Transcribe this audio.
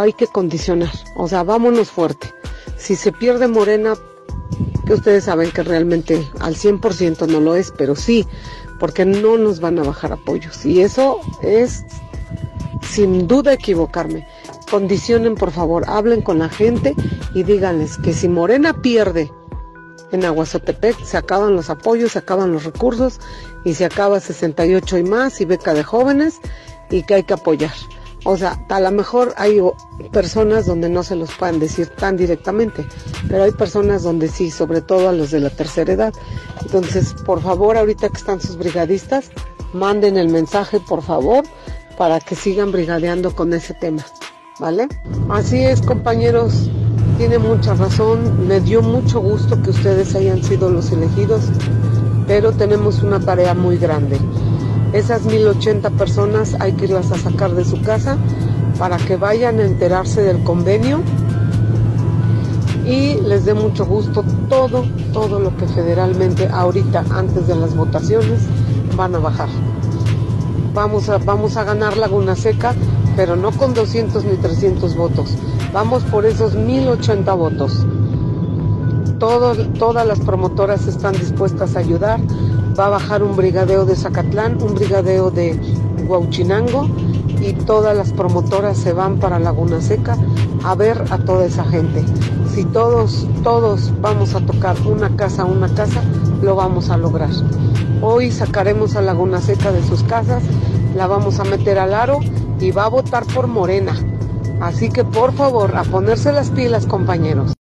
Hay que condicionar, o sea, vámonos fuerte. Si se pierde Morena, que ustedes saben que realmente al 100% no lo es, pero sí, porque no nos van a bajar apoyos. Y eso es, sin duda, equivocarme. Condicionen, por favor, hablen con la gente y díganles que si Morena pierde en Aguazotepec, se acaban los apoyos, se acaban los recursos y se acaba 68 y más y beca de jóvenes, y que hay que apoyar. O sea, a lo mejor hay personas donde no se los pueden decir tan directamente, pero hay personas donde sí, sobre todo a los de la tercera edad. Entonces, por favor, ahorita que están sus brigadistas, manden el mensaje, por favor, para que sigan brigadeando con ese tema, ¿vale? Así es, compañeros, tiene mucha razón, me dio mucho gusto que ustedes hayan sido los elegidos, pero tenemos una tarea muy grande. Esas 1080 personas hay que irlas a sacar de su casa para que vayan a enterarse del convenio y les dé mucho gusto todo lo que federalmente ahorita, antes de las votaciones, van a bajar. Vamos a ganar Laguna Seca, pero no con 200 ni 300 votos. Vamos por esos 1080 votos. Todas las promotoras están dispuestas a ayudar. Va a bajar un brigadeo de Zacatlán, un brigadeo de Huauchinango, y todas las promotoras se van para Laguna Seca a ver a toda esa gente. Si todos vamos a tocar una casa, lo vamos a lograr. Hoy sacaremos a Laguna Seca de sus casas, la vamos a meter al aro y va a votar por Morena. Así que por favor, a ponerse las pilas, compañeros.